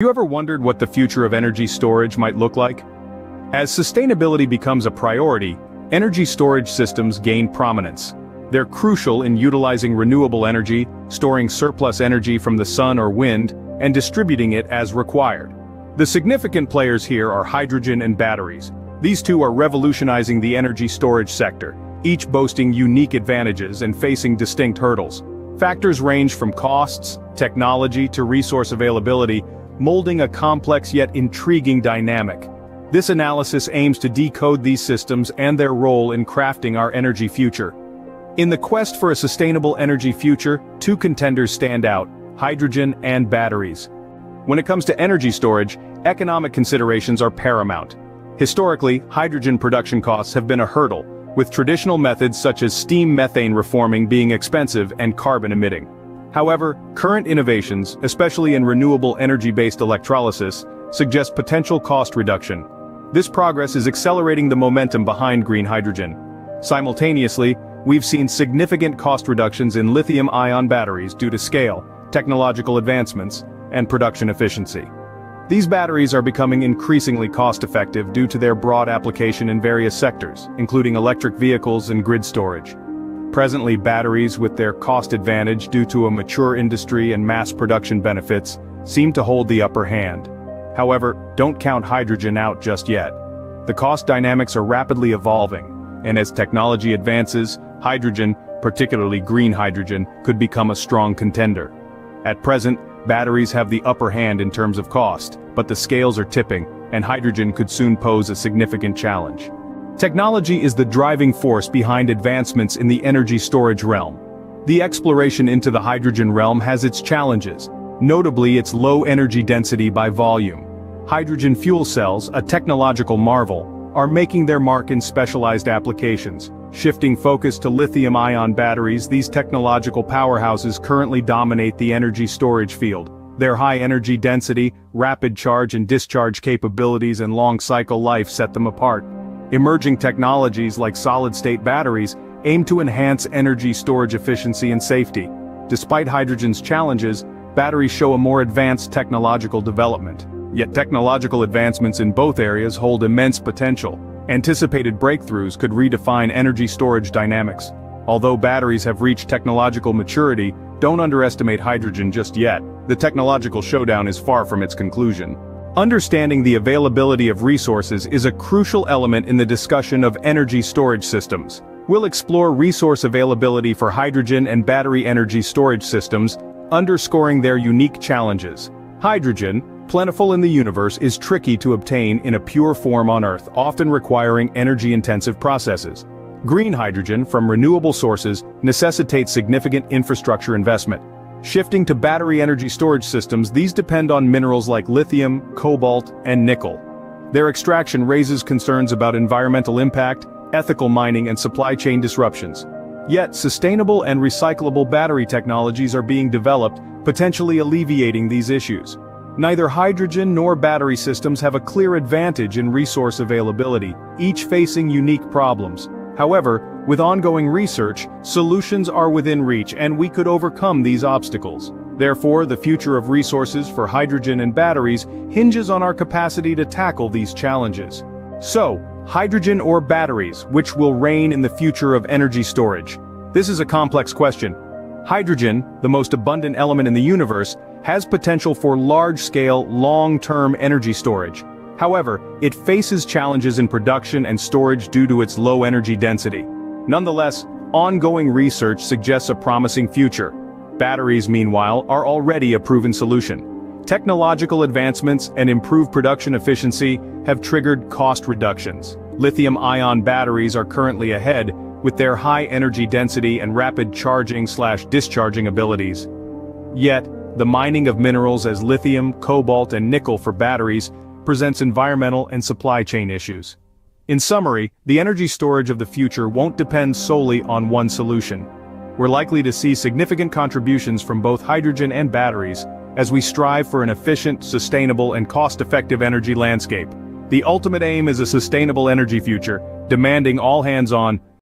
You ever wondered what the future of energy storage might look like? As sustainability becomes a priority, energy storage systems gain prominence. They're crucial in utilizing renewable energy, storing surplus energy from the sun or wind, and distributing it as required. The significant players here are hydrogen and batteries. These two are revolutionizing the energy storage sector, each boasting unique advantages and facing distinct hurdles. Factors range from costs, technology, to resource availability, molding a complex yet intriguing dynamic. This analysis aims to decode these systems and their role in crafting our energy future. In the quest for a sustainable energy future, two contenders stand out: hydrogen and batteries. When it comes to energy storage, economic considerations are paramount. Historically, hydrogen production costs have been a hurdle, with traditional methods such as steam methane reforming being expensive and carbon-emitting. However, current innovations, especially in renewable energy-based electrolysis, suggest potential cost reduction. This progress is accelerating the momentum behind green hydrogen. Simultaneously, we've seen significant cost reductions in lithium-ion batteries due to scale, technological advancements, and production efficiency. These batteries are becoming increasingly cost-effective due to their broad application in various sectors, including electric vehicles and grid storage. Presently, batteries, with their cost advantage due to a mature industry and mass production benefits, seem to hold the upper hand. However, don't count hydrogen out just yet. The cost dynamics are rapidly evolving, and as technology advances, hydrogen, particularly green hydrogen, could become a strong contender. At present, batteries have the upper hand in terms of cost, but the scales are tipping, and hydrogen could soon pose a significant challenge. Technology is the driving force behind advancements in the energy storage realm. The exploration into the hydrogen realm has its challenges, notably its low energy density by volume. Hydrogen fuel cells, a technological marvel, are making their mark in specialized applications. Shifting focus to lithium-ion batteries, these technological powerhouses currently dominate the energy storage field. Their high energy density, rapid charge and discharge capabilities, and long cycle life set them apart. Emerging technologies like solid-state batteries aim to enhance energy storage efficiency and safety. Despite hydrogen's challenges, batteries show a more advanced technological development. Yet technological advancements in both areas hold immense potential. Anticipated breakthroughs could redefine energy storage dynamics. Although batteries have reached technological maturity, don't underestimate hydrogen just yet. The technological showdown is far from its conclusion. Understanding the availability of resources is a crucial element in the discussion of energy storage systems. We'll explore resource availability for hydrogen and battery energy storage systems, underscoring their unique challenges. Hydrogen, plentiful in the universe, is tricky to obtain in a pure form on Earth, often requiring energy-intensive processes. Green hydrogen from renewable sources necessitates significant infrastructure investment. Shifting to battery energy storage systems, these depend on minerals like lithium, cobalt, and nickel. Their extraction raises concerns about environmental impact, ethical mining, and supply chain disruptions. Yet, sustainable and recyclable battery technologies are being developed, potentially alleviating these issues. Neither hydrogen nor battery systems have a clear advantage in resource availability, each facing unique problems. However, with ongoing research, solutions are within reach, and we could overcome these obstacles. Therefore, the future of resources for hydrogen and batteries hinges on our capacity to tackle these challenges. So, hydrogen or batteries, which will reign in the future of energy storage? This is a complex question. Hydrogen, the most abundant element in the universe, has potential for large-scale, long-term energy storage. However, it faces challenges in production and storage due to its low energy density. Nonetheless, ongoing research suggests a promising future. Batteries, meanwhile, are already a proven solution. Technological advancements and improved production efficiency have triggered cost reductions. Lithium-ion batteries are currently ahead, with their high energy density and rapid charging/discharging abilities. Yet, the mining of minerals as lithium, cobalt, and nickel for batteries presents environmental and supply chain issues. In summary, the energy storage of the future won't depend solely on one solution. We're likely to see significant contributions from both hydrogen and batteries, as we strive for an efficient, sustainable, and cost-effective energy landscape. The ultimate aim is a sustainable energy future, demanding all hands-on,